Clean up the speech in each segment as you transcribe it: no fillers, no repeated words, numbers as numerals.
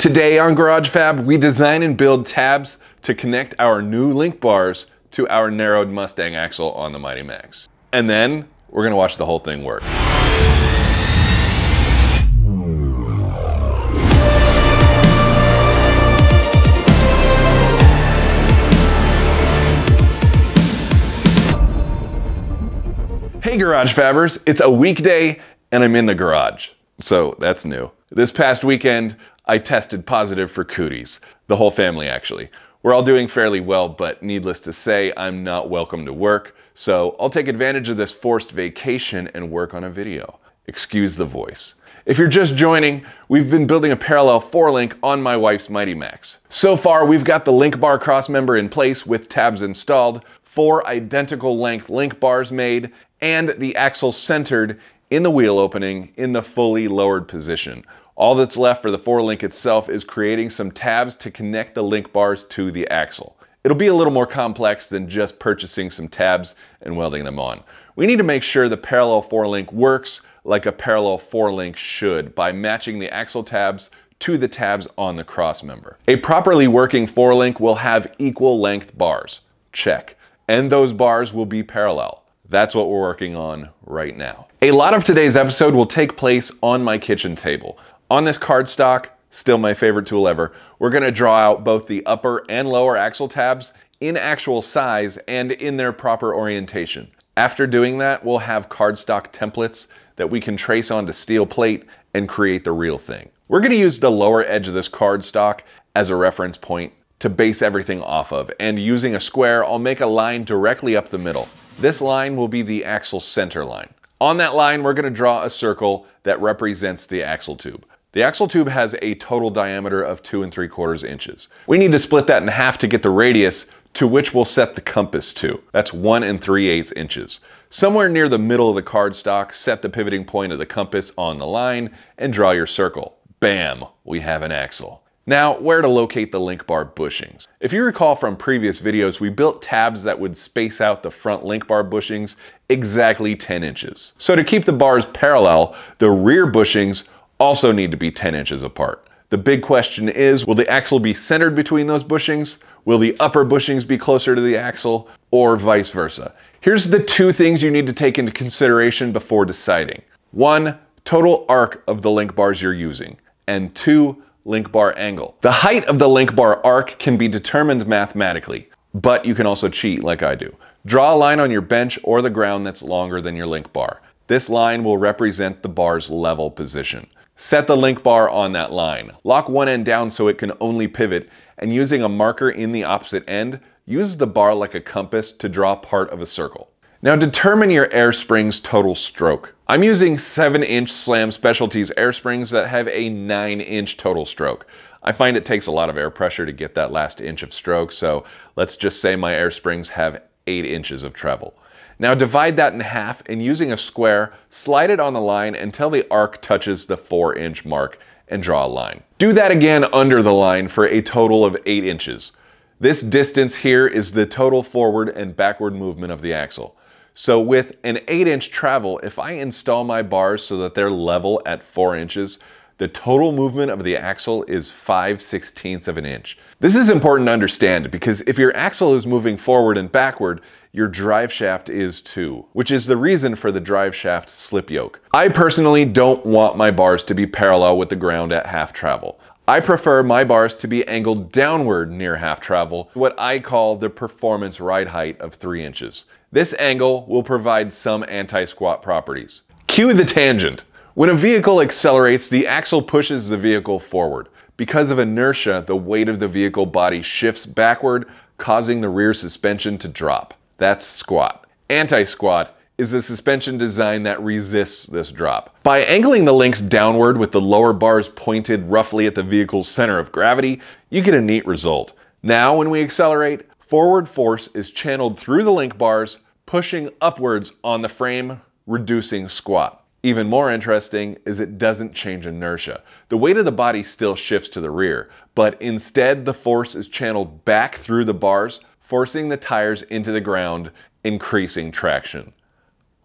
Today on GarageFab, we design and build tabs to connect our new link bars to our narrowed Mustang axle on the Mighty Max. And then we're gonna watch the whole thing work. Hey GarageFabbers, it's a weekday and I'm in the garage, so that's new. This past weekend, I tested positive for cooties. The whole family, actually. We're all doing fairly well, but needless to say, I'm not welcome to work, so I'll take advantage of this forced vacation and work on a video. Excuse the voice. If you're just joining, we've been building a parallel 4-link on my wife's Mighty Max. So far, we've got the link bar crossmember in place with tabs installed, 4 identical length link bars made, and the axle centered in the wheel opening in the fully lowered position. All that's left for the 4-link itself is creating some tabs to connect the link bars to the axle. It'll be a little more complex than just purchasing some tabs and welding them on. We need to make sure the parallel 4-link works like a parallel 4-link should by matching the axle tabs to the tabs on the crossmember. A properly working 4-link will have equal length bars. Check. And those bars will be parallel. That's what we're working on right now. A lot of today's episode will take place on my kitchen table. On this cardstock, still my favorite tool ever, we're gonna draw out both the upper and lower axle tabs in actual size and in their proper orientation. After doing that, we'll have cardstock templates that we can trace onto steel plate and create the real thing. We're gonna use the lower edge of this cardstock as a reference point to base everything off of, and using a square, I'll make a line directly up the middle. This line will be the axle center line. On that line, we're gonna draw a circle that represents the axle tube. The axle tube has a total diameter of 2 3/4 inches. We need to split that in half to get the radius to which we'll set the compass to. That's 1 3/8 inches. Somewhere near the middle of the cardstock, set the pivoting point of the compass on the line and draw your circle. Bam, we have an axle. Now, where to locate the link bar bushings. If you recall from previous videos, we built tabs that would space out the front link bar bushings exactly 10 inches. So to keep the bars parallel, the rear bushings also need to be 10 inches apart. The big question is, will the axle be centered between those bushings? Will the upper bushings be closer to the axle, or vice versa? Here's the 2 things you need to take into consideration before deciding. 1, total arc of the link bars you're using, and 2, link bar angle. The height of the link bar arc can be determined mathematically, but you can also cheat like I do. Draw a line on your bench or the ground that's longer than your link bar. This line will represent the bar's level position. Set the link bar on that line. Lock one end down so it can only pivot, and using a marker in the opposite end, use the bar like a compass to draw part of a circle. Now determine your air spring's total stroke. I'm using 7-inch Slam Specialties air springs that have a 9-inch total stroke. I find it takes a lot of air pressure to get that last inch of stroke, so let's just say my air springs have 8 inches of travel. Now divide that in half, and using a square, slide it on the line until the arc touches the 4-inch mark and draw a line. Do that again under the line for a total of 8 inches. This distance here is the total forward and backward movement of the axle. So with an 8-inch travel, if I install my bars so that they're level at 4 inches, the total movement of the axle is 5/16 of an inch. This is important to understand because if your axle is moving forward and backward, your drive shaft is too, which is the reason for the drive shaft slip yoke. I personally don't want my bars to be parallel with the ground at half travel. I prefer my bars to be angled downward near half travel, what I call the performance ride height of 3 inches. This angle will provide some anti-squat properties. Cue the tangent. When a vehicle accelerates, the axle pushes the vehicle forward. Because of inertia, the weight of the vehicle body shifts backward, causing the rear suspension to drop. That's squat. Anti-squat is the suspension design that resists this drop. By angling the links downward with the lower bars pointed roughly at the vehicle's center of gravity, you get a neat result. Now, when we accelerate, forward force is channeled through the link bars, pushing upwards on the frame, reducing squat. Even more interesting is it doesn't change inertia. The weight of the body still shifts to the rear, but instead the force is channeled back through the bars, forcing the tires into the ground, increasing traction.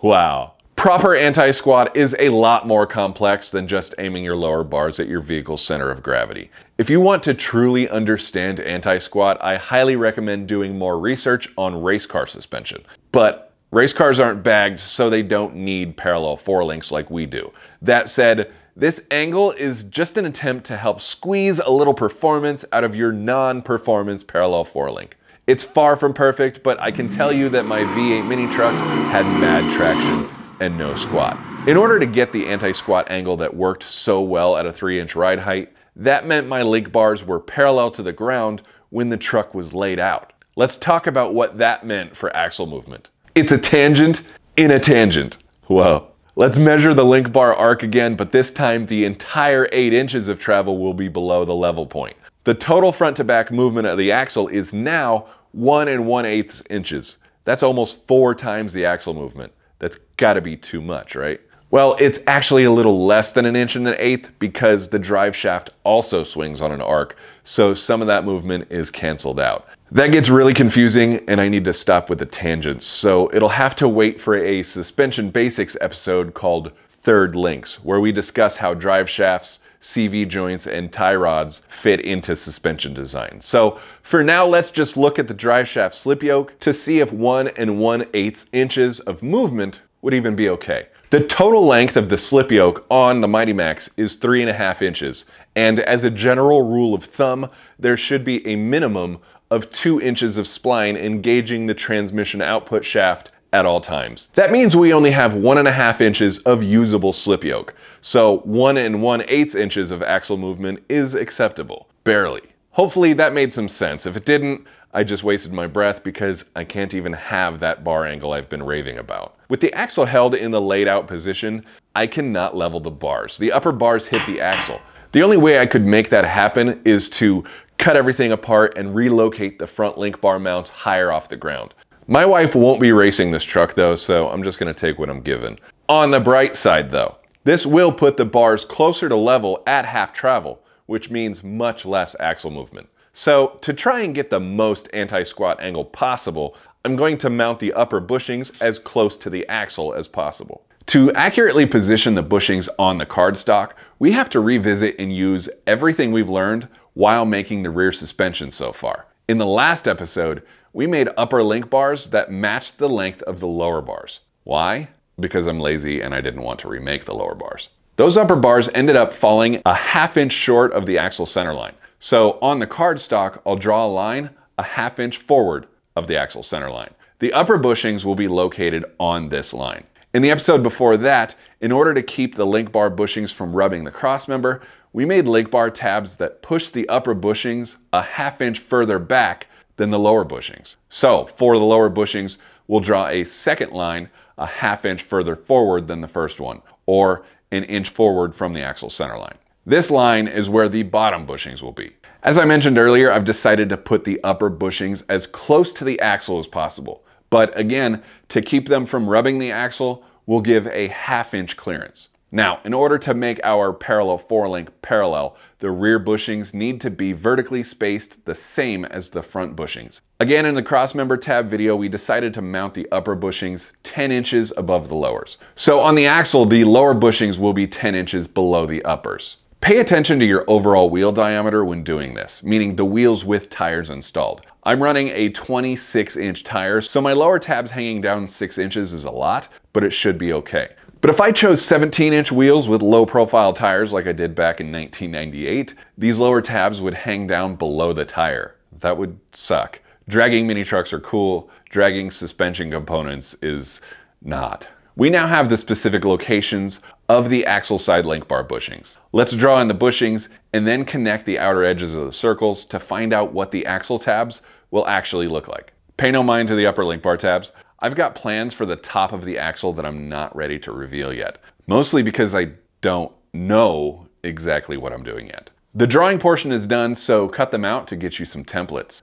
Wow. Proper anti-squat is a lot more complex than just aiming your lower bars at your vehicle's center of gravity. If you want to truly understand anti-squat, I highly recommend doing more research on race car suspension. But race cars aren't bagged, so they don't need parallel forelinks like we do. That said, this angle is just an attempt to help squeeze a little performance out of your non-performance parallel forelink. It's far from perfect, but I can tell you that my V8 mini truck had mad traction and no squat. In order to get the anti-squat angle that worked so well at a 3-inch ride height, that meant my link bars were parallel to the ground when the truck was laid out. Let's talk about what that meant for axle movement. It's a tangent in a tangent. Whoa. Let's measure the link bar arc again, but this time the entire 8 inches of travel will be below the level point. The total front to back movement of the axle is now 1 1/8 inches. That's almost 4 times the axle movement. That's gotta be too much, right? Well, it's actually a little less than 1 1/8 inches because the drive shaft also swings on an arc, so some of that movement is canceled out. That gets really confusing, and I need to stop with the tangents, so it'll have to wait for a suspension basics episode called Third Links, where we discuss how drive shafts, CV joints, and tie rods fit into suspension design. So for now, let's just look at the drive shaft slip yoke to see if 1 1/8 inches of movement would even be okay. The total length of the slip yoke on the Mighty Max is 3.5 inches, and as a general rule of thumb, there should be a minimum of 2 inches of spline engaging the transmission output shaft at all times. That means we only have 1.5 inches of usable slip yoke. So 1 1/8 inches of axle movement is acceptable, barely. Hopefully that made some sense. If it didn't, I just wasted my breath because I can't even have that bar angle I've been raving about. With the axle held in the laid out position, I cannot level the bars. The upper bars hit the axle. The only way I could make that happen is to cut everything apart and relocate the front link bar mounts higher off the ground. My wife won't be racing this truck though, so I'm just gonna take what I'm given. On the bright side though, this will put the bars closer to level at half travel, which means much less axle movement. So to try and get the most anti-squat angle possible, I'm going to mount the upper bushings as close to the axle as possible. To accurately position the bushings on the cardstock, we have to revisit and use everything we've learned while making the rear suspension so far. In the last episode, we made upper link bars that matched the length of the lower bars. Why? Because I'm lazy and I didn't want to remake the lower bars. Those upper bars ended up falling 1/2 inch short of the axle centerline. So on the cardstock, I'll draw a line 1/2 inch forward of the axle centerline. The upper bushings will be located on this line. In the episode before that, in order to keep the link bar bushings from rubbing the crossmember, we made link bar tabs that push the upper bushings 1/2 inch further back than the lower bushings. So for the lower bushings, we'll draw a second line 1/2 inch further forward than the first one, or 1 inch forward from the axle center line. This line is where the bottom bushings will be. As I mentioned earlier, I've decided to put the upper bushings as close to the axle as possible. But again, to keep them from rubbing the axle, we'll give a 1/2 inch clearance. Now, in order to make our parallel forelink parallel, the rear bushings need to be vertically spaced the same as the front bushings. Again, in the crossmember tab video, we decided to mount the upper bushings 10 inches above the lowers. So on the axle, the lower bushings will be 10 inches below the uppers. Pay attention to your overall wheel diameter when doing this, meaning the wheels with tires installed. I'm running a 26-inch tire, so my lower tabs hanging down 6 inches is a lot, but it should be okay. But if I chose 17-inch wheels with low-profile tires like I did back in 1998, these lower tabs would hang down below the tire. That would suck. Dragging mini trucks are cool. Dragging suspension components is not. We now have the specific locations of the axle side link bar bushings. Let's draw in the bushings and then connect the outer edges of the circles to find out what the axle tabs will actually look like. Pay no mind to the upper link bar tabs. I've got plans for the top of the axle that I'm not ready to reveal yet, mostly because I don't know exactly what I'm doing yet. The drawing portion is done, so cut them out to get you some templates.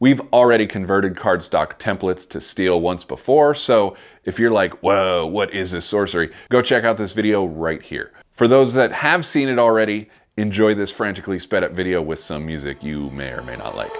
We've already converted cardstock templates to steel once before, so if you're like, whoa, what is this sorcery? Go check out this video right here. For those that have seen it already, enjoy this frantically sped up video with some music you may or may not like.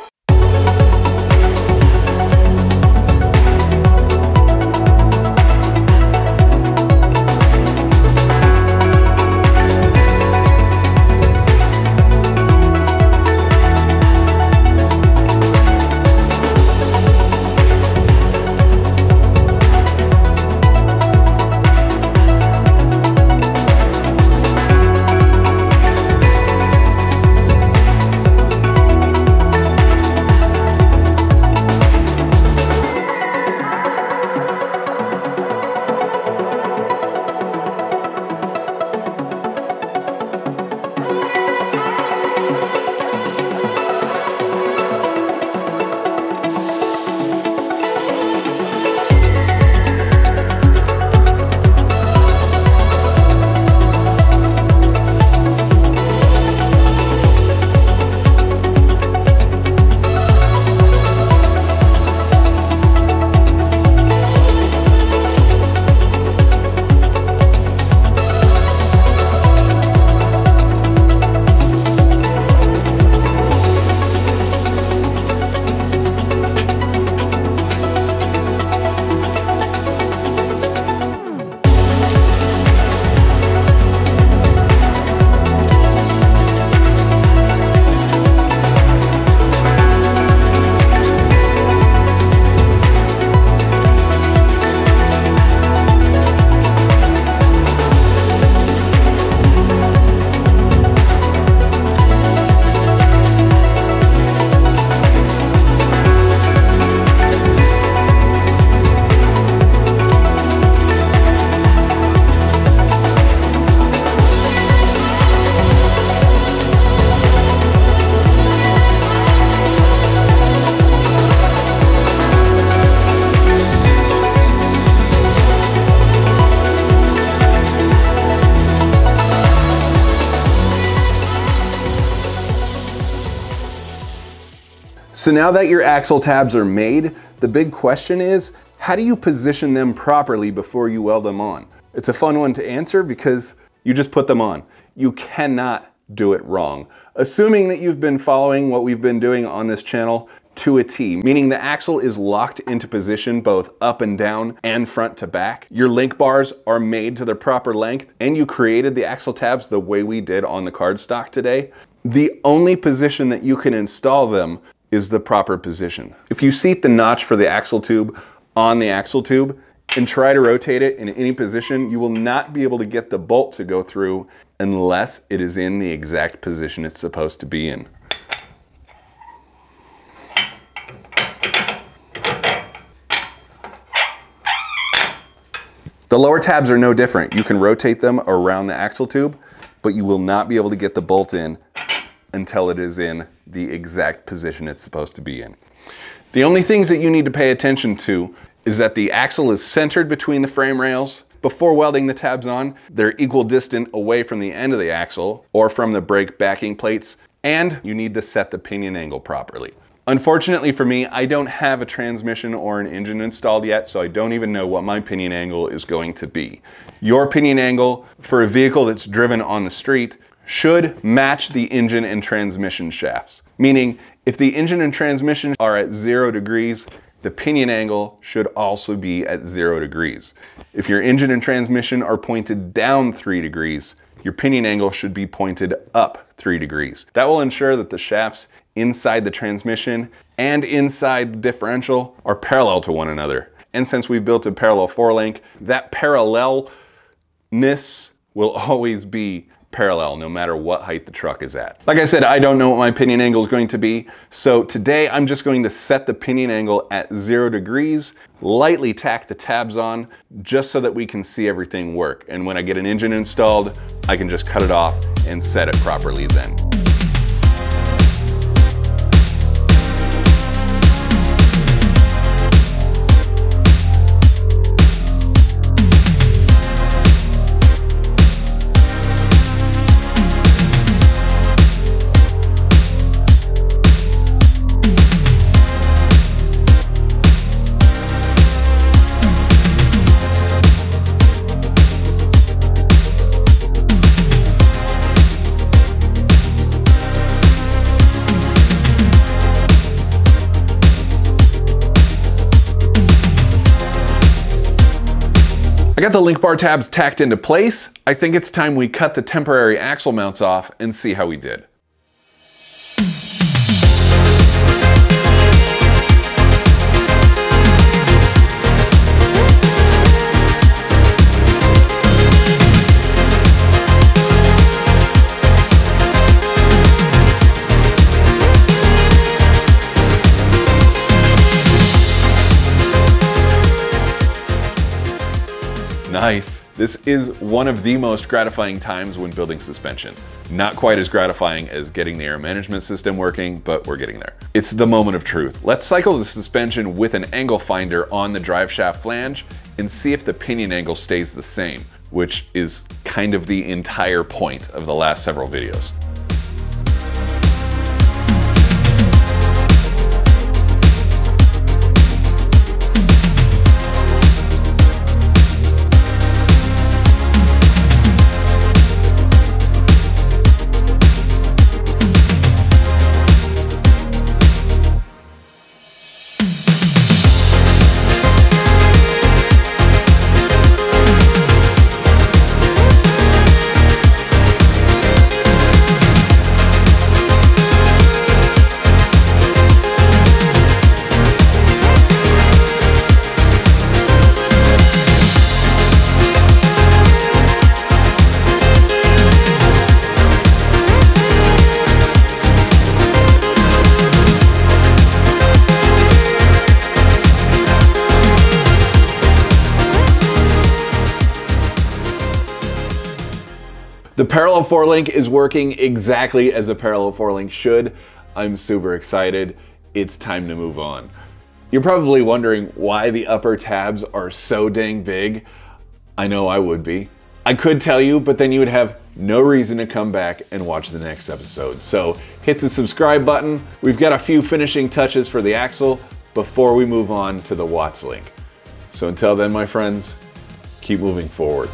So now that your axle tabs are made, the big question is, how do you position them properly before you weld them on? It's a fun one to answer because you just put them on. You cannot do it wrong. Assuming that you've been following what we've been doing on this channel to a T, meaning the axle is locked into position both up and down and front to back. Your link bars are made to their proper length and you created the axle tabs the way we did on the cardstock today. The only position that you can install them is the proper position. If you seat the notch for the axle tube on the axle tube and try to rotate it in any position, you will not be able to get the bolt to go through unless it is in the exact position it's supposed to be in. The lower tabs are no different. You can rotate them around the axle tube, but you will not be able to get the bolt in until it is in the exact position it's supposed to be in. The only things that you need to pay attention to is that the axle is centered between the frame rails. Before welding the tabs on, they're equal distance away from the end of the axle or from the brake backing plates, and you need to set the pinion angle properly. Unfortunately for me, I don't have a transmission or an engine installed yet, so I don't even know what my pinion angle is going to be. Your pinion angle for a vehicle that's driven on the street should match the engine and transmission shafts. Meaning, if the engine and transmission are at 0 degrees, the pinion angle should also be at 0 degrees. If your engine and transmission are pointed down 3 degrees, your pinion angle should be pointed up 3 degrees. That will ensure that the shafts inside the transmission and inside the differential are parallel to one another. And since we've built a parallel forelink, that parallelness will always be parallel no matter what height the truck is at. Like I said, I don't know what my pinion angle is going to be, so today I'm just going to set the pinion angle at 0 degrees, lightly tack the tabs on just so that we can see everything work. And when I get an engine installed, I can just cut it off and set it properly then. I got the link bar tabs tacked into place. I think it's time we cut the temporary axle mounts off and see how we did. Nice. This is one of the most gratifying times when building suspension. Not quite as gratifying as getting the air management system working, but we're getting there. It's the moment of truth. Let's cycle the suspension with an angle finder on the drive shaft flange and see if the pinion angle stays the same, which is kind of the entire point of the last several videos. The parallel forelink is working exactly as a parallel forelink should. I'm super excited. It's time to move on. You're probably wondering why the upper tabs are so dang big. I know I would be. I could tell you, but then you would have no reason to come back and watch the next episode. So hit the subscribe button. We've got a few finishing touches for the axle before we move on to the Watts link. So until then, my friends, keep moving forward.